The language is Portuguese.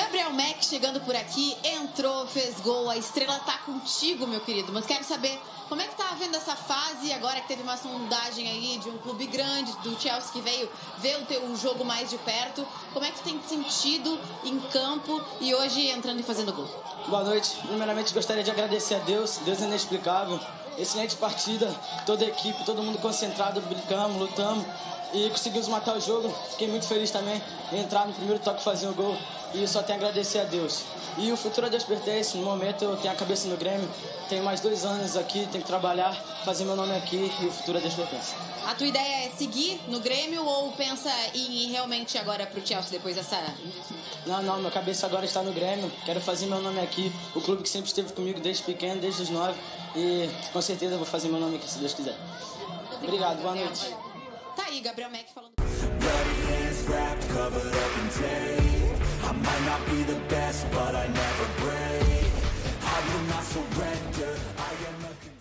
Gabriel Mec chegando por aqui, entrou, fez gol, a estrela tá contigo, meu querido. Mas quero saber como é que tá vendo essa fase agora que teve uma sondagem aí de um clube grande, do Chelsea, que veio ver o teu jogo mais de perto. Como é que tem sentido em campo e hoje entrando e fazendo gol? Boa noite. Primeiramente gostaria de agradecer a Deus inexplicável. Excelente partida, toda a equipe, todo mundo concentrado, brincamos, lutamos e conseguimos matar o jogo. Fiquei muito feliz também em entrar no primeiro toque e fazer o gol. E só tenho a agradecer a Deus. E o futuro do Espertense, no momento eu tenho a cabeça no Grêmio, tenho mais 2 anos aqui, tenho que trabalhar, fazer meu nome aqui e o futuro é do Espertense. A tua ideia é seguir no Grêmio ou pensa em ir realmente agora pro Chelsea depois dessa... Não, minha cabeça agora está no Grêmio, quero fazer meu nome aqui, o clube que sempre esteve comigo desde pequeno, desde os 9, e com certeza vou fazer meu nome aqui se Deus quiser. Obrigado, boa noite. Tá aí, Gabriel Mec falando. I might not be the best, but I never break. I will not surrender. I am a